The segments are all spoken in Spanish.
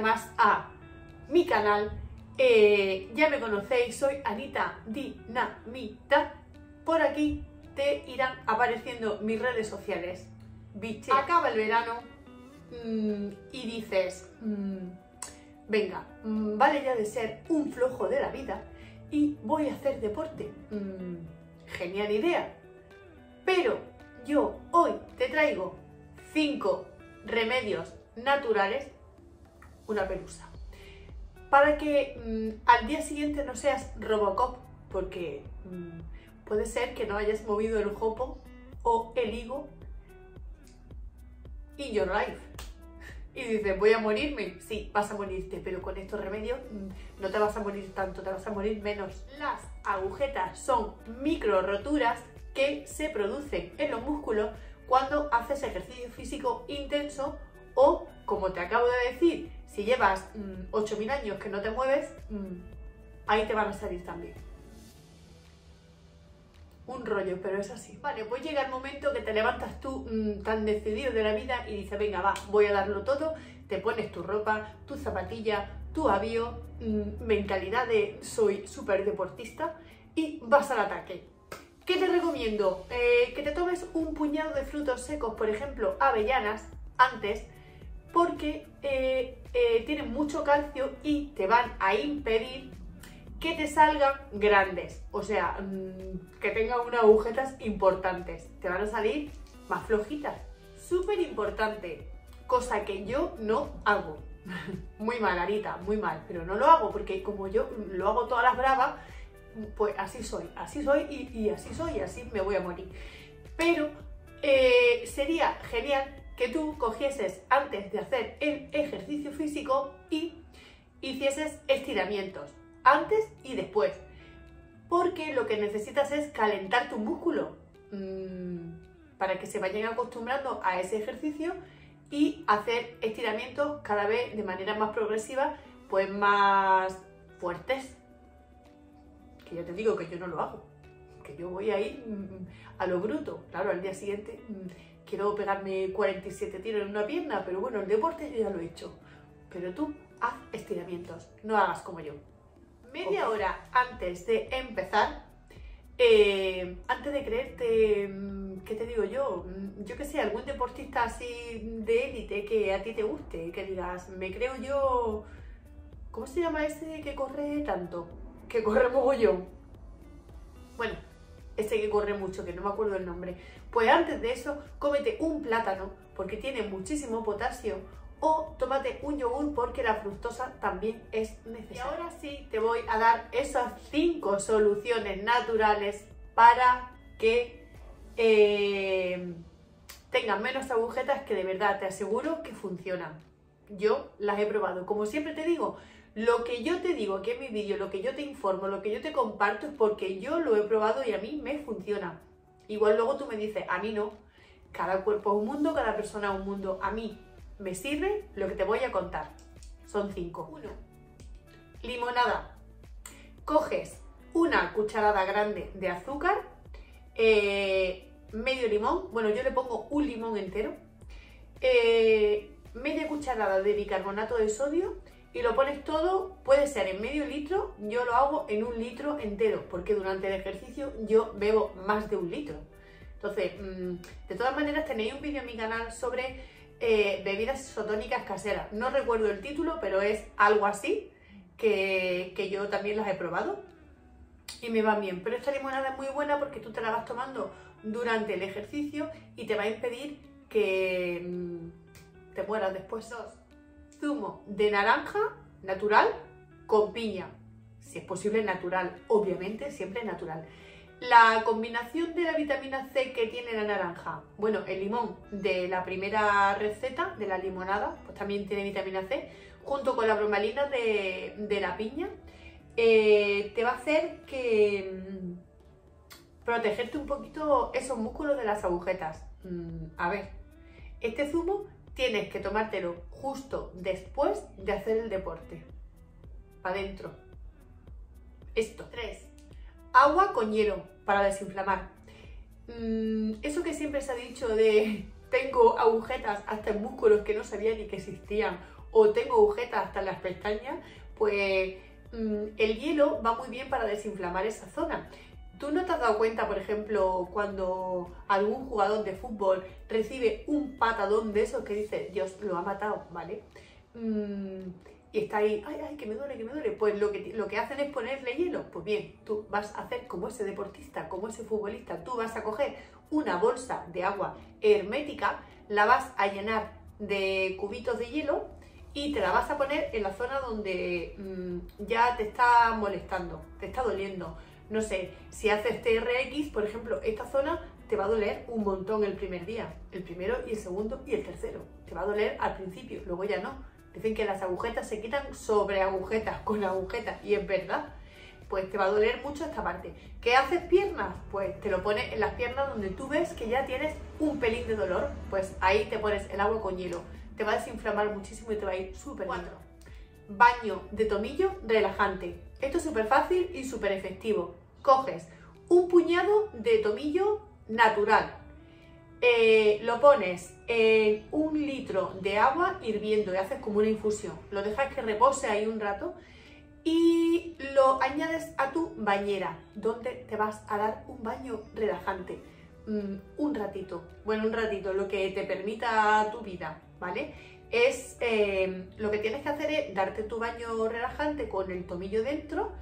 más a mi canal. Ya me conocéis, soy Anita Dinamita. Por aquí te irán apareciendo mis redes sociales. Biche. Acaba el verano y dices, venga, vale ya de ser un flojo de la vida y voy a hacer deporte. Genial idea. Pero yo hoy te traigo 5 remedios naturales, una pelusa, para que al día siguiente no seas Robocop, porque puede ser que no hayas movido el jopo o el higo in your life. Y dices, voy a morirme. Sí, vas a morirte, pero con estos remedios no te vas a morir tanto, te vas a morir menos. Las agujetas son micro roturas que se producen en los músculos cuando haces ejercicio físico intenso o, como te acabo de decir, si llevas 8.000 años que no te mueves, ahí te van a salir también. Un rollo, pero es así. Vale, pues llega el momento que te levantas tú tan decidido de la vida y dices, venga, va, voy a darlo todo. Te pones tu ropa, tu zapatilla, tu avío, mentalidad de soy súper deportista y vas al ataque. ¿Qué te recomiendo? Que te tomes un puñado de frutos secos, por ejemplo, avellanas, antes, porque tienen mucho calcio y te van a impedir que te salgan grandes, o sea, que tengan unas agujetas importantes. Te van a salir más flojitas. Súper importante, cosa que yo no hago. Muy mal, Anita, muy mal, pero no lo hago porque como yo lo hago todas las bravas, pues así soy y así soy y así me voy a morir. Pero sería genial que tú cogieses antes de hacer el ejercicio físico y hicieses estiramientos, antes y después, porque lo que necesitas es calentar tu músculo para que se vayan acostumbrando a ese ejercicio y hacer estiramientos cada vez de manera más progresiva, pues más fuertes. Que ya te digo que yo no lo hago, que yo voy ahí a lo bruto. Claro, al día siguiente quiero pegarme 47 tiros en una pierna, pero bueno, el deporte yo ya lo he hecho. Pero tú haz estiramientos, no hagas como yo. Media hora antes de empezar, antes de creerte, ¿qué te digo yo? Yo que sé, algún deportista así de élite que a ti te guste, que digas, me creo yo, ¿cómo se llama ese que corre tanto? Que corre mogollón. Bueno, ese que corre mucho, que no me acuerdo el nombre. Pues antes de eso, cómete un plátano, porque tiene muchísimo potasio, o tómate un yogur, porque la fructosa también es necesaria. Y ahora sí te voy a dar esas 5 soluciones naturales para que tengas menos agujetas, que de verdad te aseguro que funcionan. Yo las he probado. Como siempre te digo, lo que yo te digo aquí en mi vídeo, lo que yo te informo, lo que yo te comparto es porque yo lo he probado y a mí me funciona. Igual luego tú me dices, a mí no. Cada cuerpo es un mundo, cada persona es un mundo. A mí me sirve lo que te voy a contar. Son 5. 1. Limonada. Coges una cucharada grande de azúcar, medio limón, bueno, yo le pongo un limón entero, media cucharada de bicarbonato de sodio, y lo pones todo, puede ser en medio litro, yo lo hago en un litro entero, porque durante el ejercicio yo bebo más de un litro. Entonces, de todas maneras tenéis un vídeo en mi canal sobre bebidas isotónicas caseras. No recuerdo el título, pero es algo así, que yo también las he probado y me van bien. Pero esta limonada es muy buena porque tú te la vas tomando durante el ejercicio y te va a impedir que te mueras después. 2. Zumo de naranja natural con piña, si es posible natural, obviamente siempre natural. La combinación de la vitamina C que tiene la naranja, bueno, el limón de la primera receta de la limonada, pues también tiene vitamina C, junto con la bromelina de la piña, te va a hacer que protegerte un poquito esos músculos de las agujetas. A ver, este zumo tienes que tomártelo justo después de hacer el deporte. Para adentro. Esto. 3. Agua con hielo para desinflamar. Eso que siempre se ha dicho de tengo agujetas hasta en músculos que no sabía ni que existían. o tengo agujetas hasta las pestañas, pues el hielo va muy bien para desinflamar esa zona. ¿Tú no te has dado cuenta, por ejemplo, cuando algún jugador de fútbol recibe un patadón de esos que dice, Dios, lo ha matado, ¿vale? Y está ahí, ay, ay, que me duele, que me duele. Pues lo que hacen es ponerle hielo. Pues bien, tú vas a hacer como ese deportista, como ese futbolista. Tú vas a coger una bolsa de agua hermética, la vas a llenar de cubitos de hielo y te la vas a poner en la zona donde ya te está molestando, te está doliendo. No sé, si haces TRX, por ejemplo, esta zona te va a doler un montón el primer día, el primero y el segundo y el tercero. Te va a doler al principio, luego ya no. Dicen que las agujetas se quitan sobre agujetas, con agujetas, y es verdad. Pues te va a doler mucho esta parte. ¿Qué haces piernas? Pues te lo pones en las piernas donde tú ves que ya tienes un pelín de dolor. Pues ahí te pones el agua con hielo. Te va a desinflamar muchísimo y te va a ir súper bien. 4. Baño de tomillo relajante. Esto es súper fácil y súper efectivo. Coges un puñado de tomillo natural, lo pones en 1 litro de agua hirviendo y haces como una infusión, lo dejas que repose ahí un rato y lo añades a tu bañera, donde te vas a dar un baño relajante, un ratito, lo que te permita tu vida, ¿vale? Es lo que tienes que hacer es darte tu baño relajante con el tomillo dentro.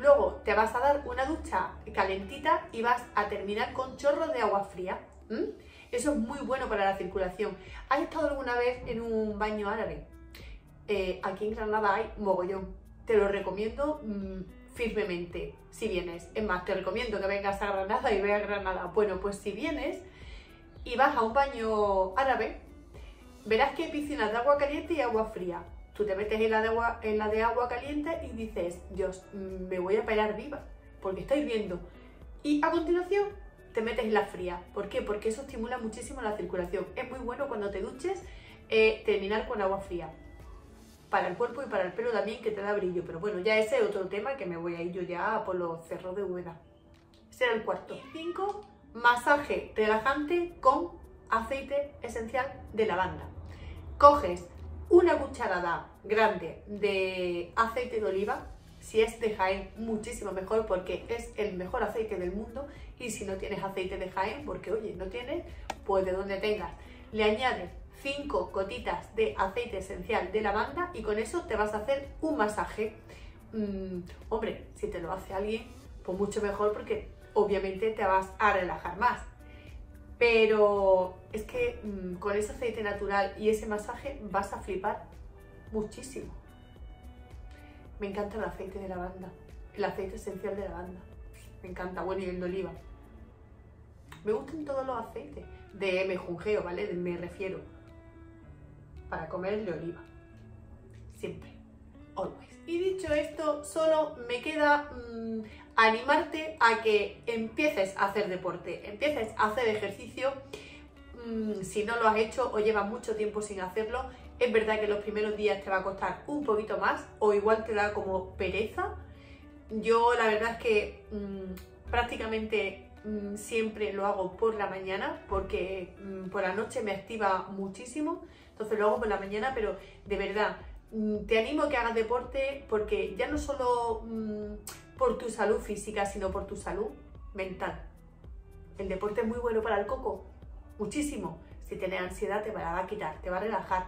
Luego te vas a dar una ducha calentita y vas a terminar con chorros de agua fría. Eso es muy bueno para la circulación. ¿Has estado alguna vez en un baño árabe? Aquí en Granada hay mogollón. Te lo recomiendo firmemente si vienes. Es más, te recomiendo que vengas a Granada y veas Granada. Bueno, pues si vienes y vas a un baño árabe, verás que hay piscinas de agua caliente y agua fría. Tú te metes en la de agua caliente y dices, Dios, me voy a pelar viva, porque está hirviendo. Y a continuación te metes en la fría. ¿Por qué? Porque eso estimula muchísimo la circulación. Es muy bueno cuando te duches terminar con agua fría. Para el cuerpo y para el pelo también, que te da brillo. Pero bueno, ya ese es otro tema que me voy a ir yo ya por los cerros de Úbeda. Será el cuarto. 5. Masaje relajante con aceite esencial de lavanda. Coges una cucharada grande de aceite de oliva, si es de Jaén muchísimo mejor porque es el mejor aceite del mundo, y si no tienes aceite de Jaén, porque oye, no tienes, pues de donde tengas. Le añades 5 gotitas de aceite esencial de lavanda y con eso te vas a hacer un masaje. Hombre, si te lo hace alguien, pues mucho mejor porque obviamente te vas a relajar más. Pero es que con ese aceite natural y ese masaje vas a flipar muchísimo. Me encanta el aceite de lavanda, el aceite esencial de lavanda. Me encanta, bueno, y el de oliva. Me gustan todos los aceites, de mejunjeo, ¿vale? Me refiero. Para comer el de oliva. Siempre. Always. Y dicho esto, solo me queda animarte a que empieces a hacer deporte, empieces a hacer ejercicio. Si no lo has hecho o llevas mucho tiempo sin hacerlo, es verdad que los primeros días te va a costar un poquito más o igual te da como pereza. Yo la verdad es que prácticamente siempre lo hago por la mañana porque por la noche me activa muchísimo, entonces lo hago por la mañana, pero de verdad te animo a que hagas deporte porque ya no solo por tu salud física, sino por tu salud mental. El deporte es muy bueno para el coco, muchísimo. Si tienes ansiedad te va a quitar, te va a relajar,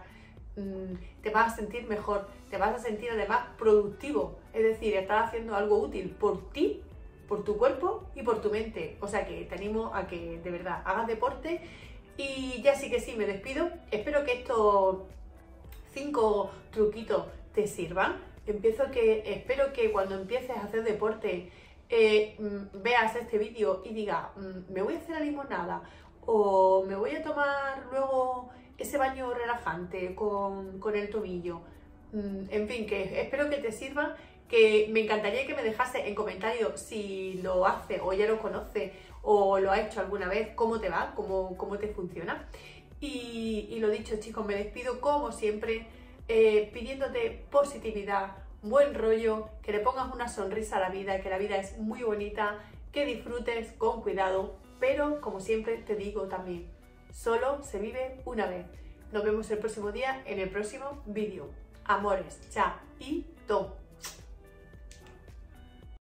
te vas a sentir mejor, te vas a sentir además productivo, es decir, estás haciendo algo útil por ti, por tu cuerpo y por tu mente. O sea que te animo a que de verdad hagas deporte y ya sí que sí, me despido. Espero que estos 5 truquitos te sirvan. Espero que cuando empieces a hacer deporte veas este vídeo y digas, me voy a hacer la limonada o me voy a tomar luego ese baño relajante con el tomillo. En fin, que espero que te sirva, que me encantaría que me dejase en comentarios si lo hace o ya lo conoce o lo ha hecho alguna vez, cómo te va, cómo te funciona. Y lo dicho, chicos, me despido como siempre pidiéndote positividad, buen rollo, que le pongas una sonrisa a la vida, que la vida es muy bonita, que disfrutes con cuidado, pero como siempre te digo también, solo se vive una vez. Nos vemos el próximo día en el próximo vídeo. Amores, chao y to.